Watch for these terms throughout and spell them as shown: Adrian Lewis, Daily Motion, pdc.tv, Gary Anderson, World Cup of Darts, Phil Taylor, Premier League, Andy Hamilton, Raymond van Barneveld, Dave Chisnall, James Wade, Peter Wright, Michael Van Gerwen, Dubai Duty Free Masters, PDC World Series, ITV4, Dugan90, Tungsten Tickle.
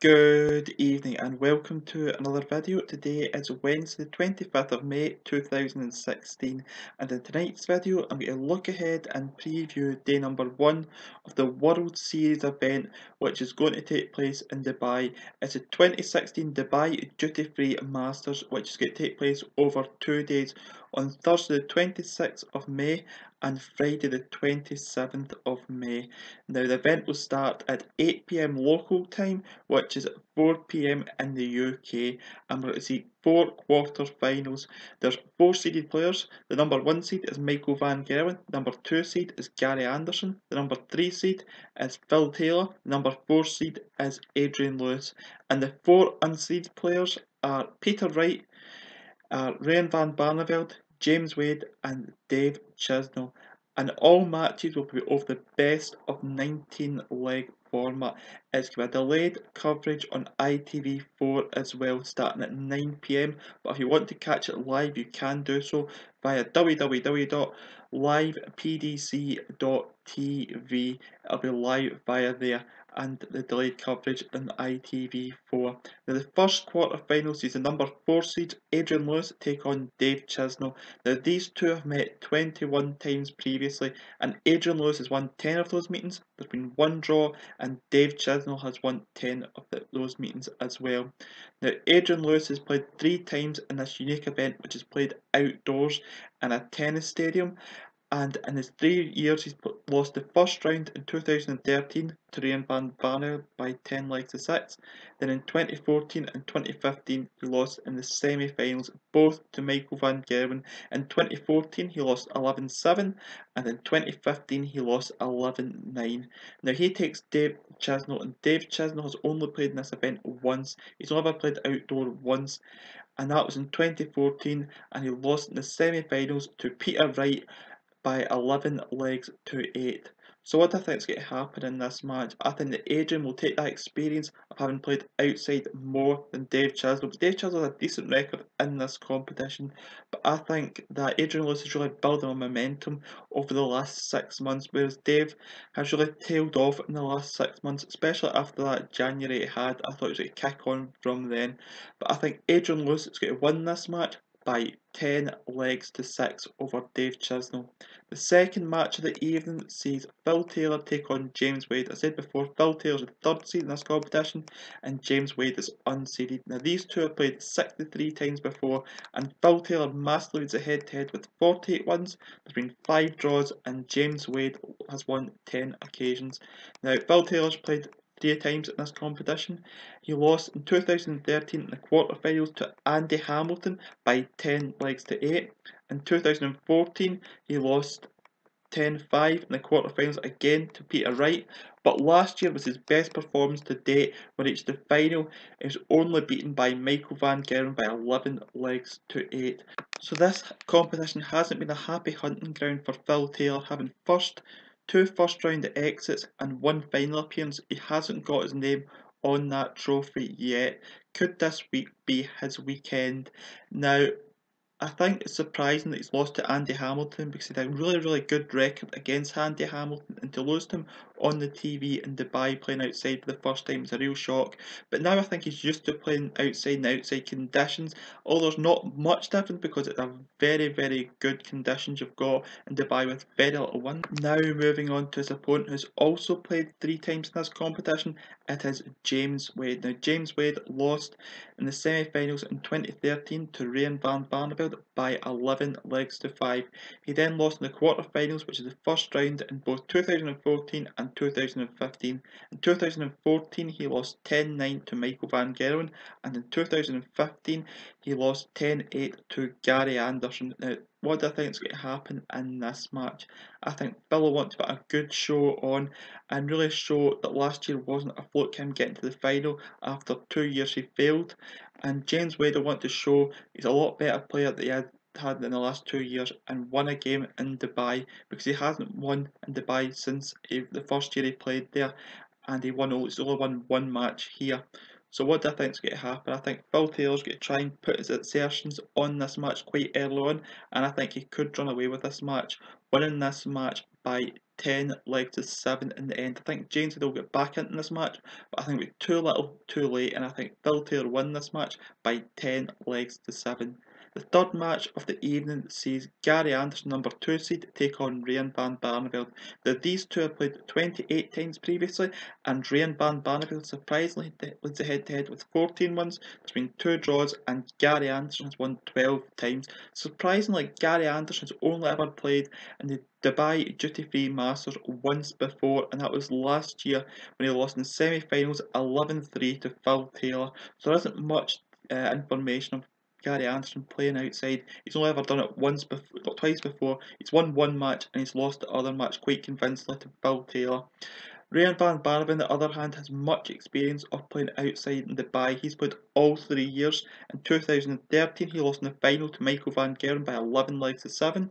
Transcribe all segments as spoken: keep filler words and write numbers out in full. Good evening and welcome to another video. Today is Wednesday twenty-fifth of May two thousand sixteen, and in tonight's video I'm going to look ahead and preview day number one of the World Series event, which is going to take place in Dubai. It's a twenty sixteen Dubai Duty Free Masters, which is going to take place over two days on Thursday the twenty-sixth of May and Friday the twenty-seventh of May. Now the event will start at eight p m local time, which is four p m in the U K, and we're going to see four quarter finals. There's four seeded players. The number one seed is Michael Van Gerwen, the number two seed is Gary Anderson, the number three seed is Phil Taylor, the number four seed is Adrian Lewis, and the four unseeded players are Peter Wright, uh, Raymond van Barneveld, James Wade and Dave Chisnall, and all matches will be over the best of nineteen leg format. It's going to be a delayed coverage on I T V four as well, starting at nine p m, but if you want to catch it live you can do so via w w w dot live p d c dot t v. It'll be live via there, and the delayed coverage on I T V four. Now the first quarter final sees the number four seed Adrian Lewis take on Dave Chisnall. Now these two have met twenty-one times previously, and Adrian Lewis has won ten of those meetings. There's been one draw, and Dave Chisnall has won ten of the, those meetings as well. Now Adrian Lewis has played three times in this unique event, which is played outdoors in a tennis stadium, and in his three years he's lost the first round in two thousand thirteen to Raymond van Barneveld by ten legs to six. Then in twenty fourteen and twenty fifteen he lost in the semi-finals, both to Michael Van Gerwen. In twenty fourteen he lost eleven seven, and in twenty fifteen he lost eleven nine. Now he takes Dave Chisnall, and Dave Chisnall has only played in this event once. He's only ever played outdoor once, and that was in twenty fourteen, and he lost in the semi-finals to Peter Wright by eleven legs to eight. So what do I think is going to happen in this match? I think that Adrian will take that experience of having played outside more than Dave Chisnall, but Dave Chisnall has a decent record in this competition, but I think that Adrian Lewis is really building on momentum over the last six months, whereas Dave has really tailed off in the last six months, especially after that January it had. I thought it was going to kick on from then, but I think Adrian Lewis is going to win this match by ten legs to six over Dave Chisnall. The second match of the evening sees Phil Taylor take on James Wade. I said before, Phil Taylor's the third seed in this competition and James Wade is unseeded. Now these two have played sixty-three times before, and Phil Taylor massively leads a head to head with forty-eight wins. There's been five draws and James Wade has won ten occasions. Now Phil Taylor's played three times in this competition. He lost in two thousand thirteen in the quarterfinals to Andy Hamilton by ten legs to eight. In two thousand fourteen he lost ten five in the quarterfinals again to Peter Wright, but last year was his best performance to date when he reached the final. He was only beaten by Michael Van Gerwen by eleven legs to eight. So this competition hasn't been a happy hunting ground for Phil Taylor, having first two first round exits and one final appearance. He hasn't got his name on that trophy yet. Could this week be his weekend? Now I think it's surprising that he's lost to Andy Hamilton, because he had a really really good record against Andy Hamilton, and to lose to him on the T V in Dubai playing outside for the first time was a real shock. But now I think he's used to playing outside in outside conditions, although there's not much difference because it's a very very good conditions you've got in Dubai with very little wind. Now moving on to his opponent, who's also played three times in this competition, it is James Wade. Now James Wade lost in the semi-finals in twenty thirteen to Raymond van Barneveld by eleven legs to five. He then lost in the quarterfinals, which is the first round, in both two thousand fourteen and two thousand fifteen. In two thousand fourteen he lost ten nine to Michael Van Gerwen, and in two thousand fifteen he lost ten eight to Gary Anderson. Now what do I think is going to happen in this match? I think Phil will want to put a good show on and really show that last year wasn't a fluke, him getting to the final after two years he failed. And James Wade will want to show he's a lot better player than he had had in the last two years and won a game in Dubai, because he hasn't won in Dubai since he, the first year he played there, and he won all, he's only won one match here. So what do I think is going to happen? I think Phil Taylor's going to try and put his assertions on this match quite early on, and I think he could run away with this match, winning this match by ten leg to seven in the end. I think James Wade will get back into this match, but I think it'll be too little, too late, and I think Phil Taylor win this match by ten legs to seven. The third match of the evening sees Gary Anderson, number two seed, take on Raymond van Barneveld. Now, these two have played twenty-eight times previously, and Raymond van Barneveld surprisingly leads the head-to-head with fourteen wins. There's been two draws, and Gary Anderson has won twelve times. Surprisingly, Gary Anderson has only ever played in the Dubai Duty Free Masters once before, and that was last year when he lost in the semi-finals eleven three to Phil Taylor. So there isn't much uh, information on Gary Anderson playing outside. He's only ever done it once before, twice before. He's won one match and he's lost the other match quite convincingly to Phil Taylor. Raymond van Barneveld, on the other hand, has much experience of playing outside in Dubai. He's played all three years. In two thousand thirteen, he lost in the final to Michael Van Gerwen by eleven legs to seven.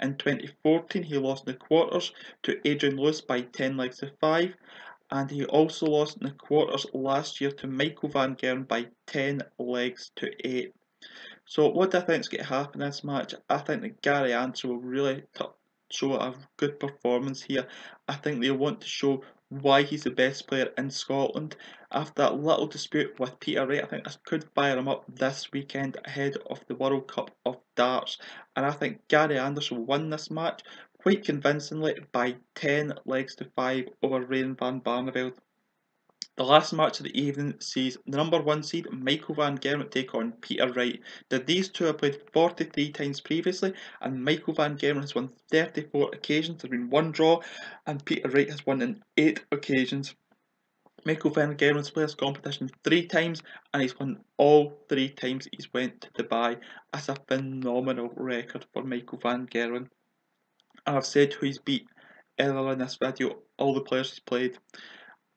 In twenty fourteen, he lost in the quarters to Adrian Lewis by ten legs to five. And he also lost in the quarters last year to Michael Van Gerwen by ten legs to eight. So what do I think is going to happen in this match? I think that Gary Anderson will really show a good performance here. I think they want to show why he's the best player in Scotland. After that little dispute with Peter Wright, I think this could fire him up this weekend ahead of the World Cup of Darts. And I think Gary Anderson will win this match quite convincingly by ten legs to five over Raymond van Barneveld. The last match of the evening sees the number one seed Michael Van Gerwen take on Peter Wright. Now, these two have played forty-three times previously, and Michael Van Gerwen has won thirty-four occasions. There's been one draw, and Peter Wright has won in eight occasions. Michael Van Gerwen has played this competition three times, and he's won all three times he's went to Dubai. That's a phenomenal record for Michael Van Gerwen. And I've said who he's beat earlier in this video, all the players he's played.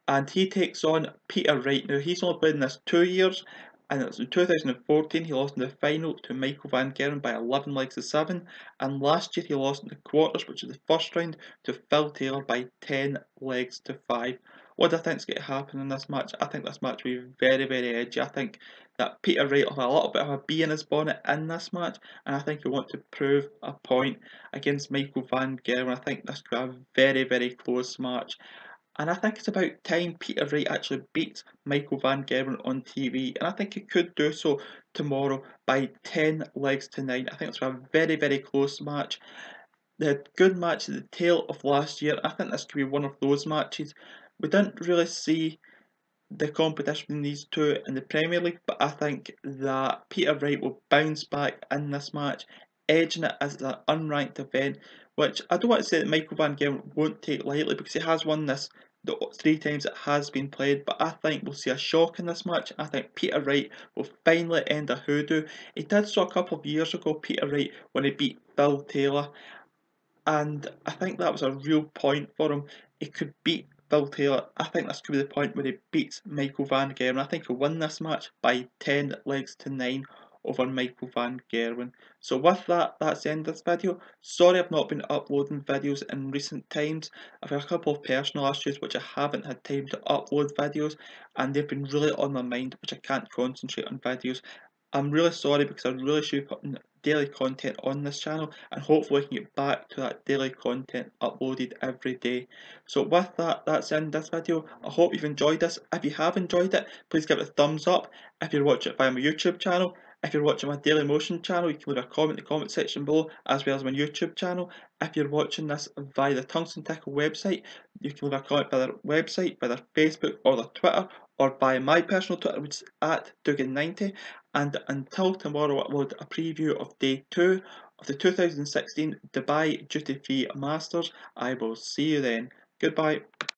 And he takes on Peter Wright. Now, he's only played in this two years, and it was in two thousand fourteen he lost in the final to Michael Van Gerwen by eleven legs to seven, and last year he lost in the quarters, which is the first round, to Phil Taylor by ten legs to five. What do I think is going to happen in this match? I think this match will be very, very edgy. I think that Peter Wright will have a little bit of a bee in his bonnet in this match, and I think he'll want to prove a point against Michael Van Gerwen. I think this could be a very, very close match. And I think it's about time Peter Wright actually beats Michael Van Gerwen on T V. And I think he could do so tomorrow by ten legs to nine. I think it's a very, very close match. The good match at the tail of last year, I think this could be one of those matches. We didn't really see the competition between these two in the Premier League, but I think that Peter Wright will bounce back in this match, edging it as an unranked event, which I don't want to say that Michael Van Gerwen won't take lightly, because he has won this the three times it has been played, but I think we'll see a shock in this match. I think Peter Wright will finally end a hoodoo. He did so a couple of years ago, Peter Wright, when he beat Phil Taylor, and I think that was a real point for him. He could beat Phil Taylor. I think this could be the point where he beats Michael Van Gerwen. I think he'll win this match by ten legs to nine. Over Michael Van Gerwen. So with that, that's the end of this video. Sorry I've not been uploading videos in recent times. I've had a couple of personal issues which I haven't had time to upload videos, and they've been really on my mind, which I can't concentrate on videos. I'm really sorry, because I really should be putting daily content on this channel, and hopefully I can get back to that daily content uploaded every day. So with that, that's the end of this video. I hope you've enjoyed this. If you have enjoyed it, please give it a thumbs up. If you're watching it via my YouTube channel, if you're watching my Daily Motion channel, you can leave a comment in the comment section below, as well as my YouTube channel. If you're watching this via the Tungsten Tickle website, you can leave a comment by their website, by their Facebook or their Twitter, or by my personal Twitter, which is at Dugan ninety. And until tomorrow, I upload a preview of day two of the two thousand sixteen Dubai Duty Free Masters. I will see you then. Goodbye.